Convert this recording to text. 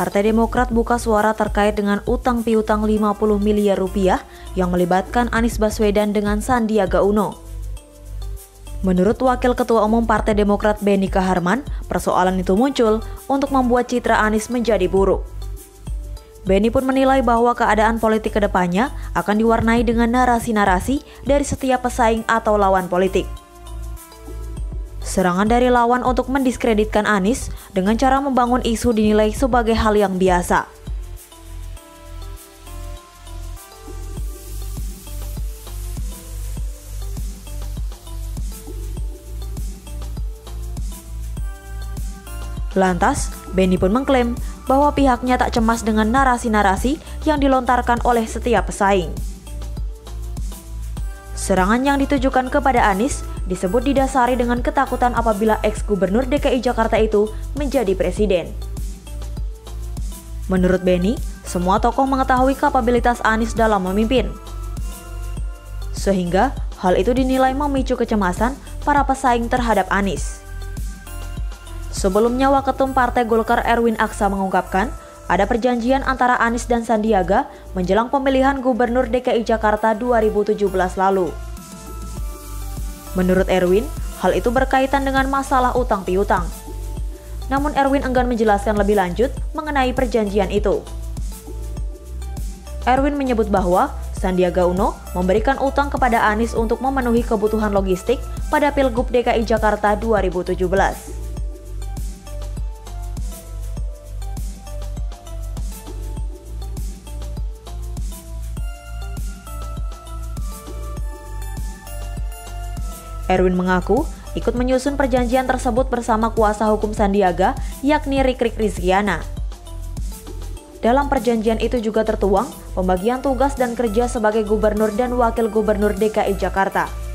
Partai Demokrat buka suara terkait dengan utang piutang Rp50 miliar yang melibatkan Anies Baswedan dengan Sandiaga Uno. Menurut Wakil Ketua Umum Partai Demokrat Benny K Harman, persoalan itu muncul untuk membuat citra Anies menjadi buruk. Benny pun menilai bahwa keadaan politik kedepannya akan diwarnai dengan narasi-narasi dari setiap pesaing atau lawan politik. Serangan dari lawan untuk mendiskreditkan Anies dengan cara membangun isu dinilai sebagai hal yang biasa. Lantas, Benny pun mengklaim bahwa pihaknya tak cemas dengan narasi-narasi yang dilontarkan oleh setiap pesaing. Serangan yang ditujukan kepada Anies disebut didasari dengan ketakutan apabila ex-gubernur DKI Jakarta itu menjadi presiden. Menurut Benny, semua tokoh mengetahui kapabilitas Anies dalam memimpin. Sehingga, hal itu dinilai memicu kecemasan para pesaing terhadap Anies. Sebelumnya, Waketum Partai Golkar Erwin Aksa mengungkapkan, ada perjanjian antara Anies dan Sandiaga menjelang pemilihan Gubernur DKI Jakarta 2017 lalu. Menurut Erwin, hal itu berkaitan dengan masalah utang piutang. Namun Erwin enggan menjelaskan lebih lanjut mengenai perjanjian itu. Erwin menyebut bahwa Sandiaga Uno memberikan utang kepada Anies untuk memenuhi kebutuhan logistik pada Pilgub DKI Jakarta 2017. Erwin mengaku ikut menyusun perjanjian tersebut bersama kuasa hukum Sandiaga, yakni Rikrik Rizkyana. Dalam perjanjian itu juga tertuang pembagian tugas dan kerja sebagai gubernur dan wakil gubernur DKI Jakarta.